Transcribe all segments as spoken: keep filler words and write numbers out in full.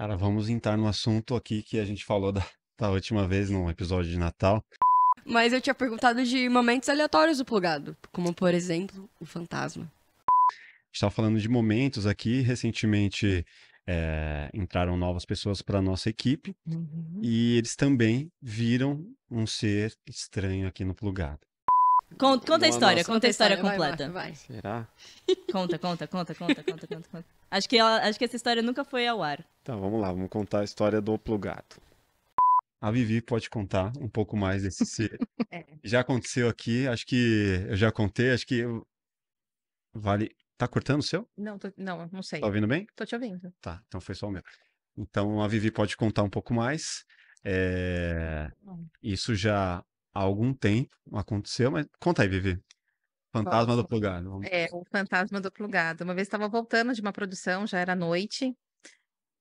Cara, vamos entrar no assunto aqui que a gente falou da, da última vez, num episódio de Natal. Mas eu tinha perguntado de momentos aleatórios do Plugado, como, por exemplo, o fantasma. A gente estava falando de momentos aqui, recentemente é, entraram novas pessoas para a nossa equipe, uhum. E eles também viram um ser estranho aqui no Plugado. Conta, conta a história, conta a história completa. Vai, vai. Será? Conta, conta, conta, conta, conta, conta, conta. Acho que, ela, acho que essa história nunca foi ao ar. Tá, vamos lá, vamos contar a história do Plugado. A Vivi pode contar um pouco mais desse ser. É. Já aconteceu aqui, acho que eu já contei, acho que... Eu... Vale... Tá cortando o seu? Não, tô... não, não sei. Tá ouvindo bem? Tô te ouvindo. Tá, então foi só o meu. Então a Vivi pode contar um pouco mais. É... Isso já... Há algum tempo aconteceu, mas conta aí, Vivi. Fantasma Bom, do Plugado. Vamos... É, o fantasma do Plugado. Uma vez estava voltando de uma produção, já era noite.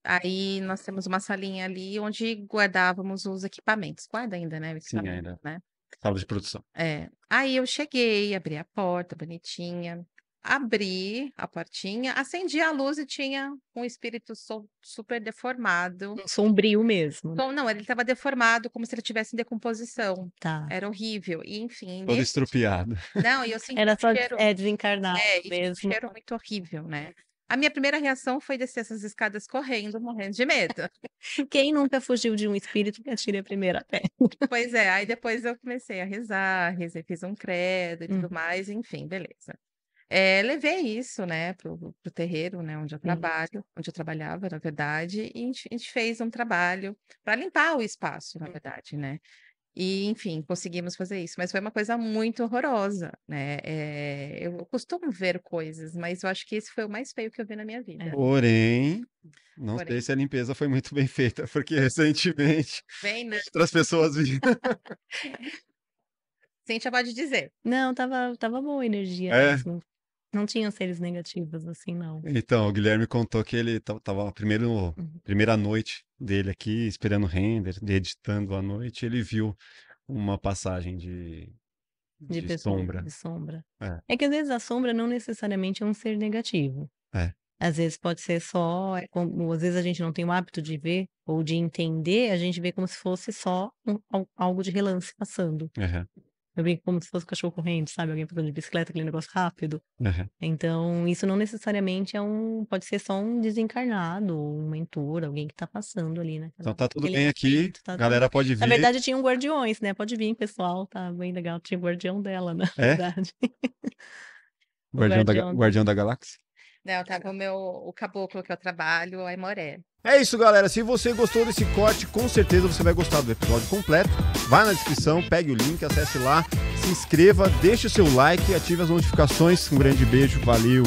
Aí nós temos uma salinha ali onde guardávamos os equipamentos. Guarda ainda, né? O Sim, ainda. Né? Sala de produção. É. Aí eu cheguei, abri a porta, bonitinha. Abri a portinha, acendi a luz e tinha um espírito so, super deformado. Sombrio mesmo. Né? Não, ele estava deformado, como se ele estivesse em decomposição. Tá. Era horrível. E, enfim. Todo nesse... estrupiado. Não, e eu senti Era só cheiro... é, desencarnado é, mesmo. Era muito horrível, né? A minha primeira reação foi descer essas escadas correndo, morrendo de medo. Quem nunca fugiu de um espírito que atire a primeira pedra? Pois é, aí depois eu comecei a rezar, rezei, fiz um credo e tudo hum. mais, enfim, beleza. É, levei isso, né, pro, pro terreiro, né, onde eu trabalho, uhum. onde eu trabalhava, na verdade, e a gente, a gente fez um trabalho para limpar o espaço, na verdade, né, e, enfim, conseguimos fazer isso, mas foi uma coisa muito horrorosa, né, é, eu costumo ver coisas, mas eu acho que esse foi o mais feio que eu vi na minha vida. Porém, não Porém. sei se a limpeza foi muito bem feita, porque recentemente bem, outras pessoas viram... Sem te acabar de dizer. Não, tava, tava boa a energia é. mesmo. Não tinha seres negativos, assim, não. Então, o Guilherme contou que ele estava primeiro uhum. primeira noite dele aqui, esperando o render, editando a noite, ele viu uma passagem de, de, de pessoa, sombra. De sombra. É. é que às vezes a sombra não necessariamente é um ser negativo. É. Às vezes pode ser só, como, às vezes a gente não tem o hábito de ver ou de entender, a gente vê como se fosse só um, algo de relance passando. Uhum. Eu brinco como se fosse um cachorro correndo, sabe? Alguém passando de bicicleta, aquele negócio rápido. Uhum. Então, isso não necessariamente é um... Pode ser só um desencarnado, um mentor, alguém que tá passando ali, né? Então, tá tudo aquele bem aqui. Tá galera tudo... pode vir. Na verdade, tinham guardiões, né? Pode vir, pessoal. Tá bem legal. Tinha o guardião dela, na é? verdade. O guardião, o guardião, da... Da... guardião da galáxia? Não, tá com o meu... O caboclo que eu trabalho, a Moré. É isso, galera. Se você gostou desse corte, com certeza você vai gostar do episódio completo. Vai na descrição, pegue o link, acesse lá, se inscreva, deixe o seu like e ative as notificações. Um grande beijo, valeu!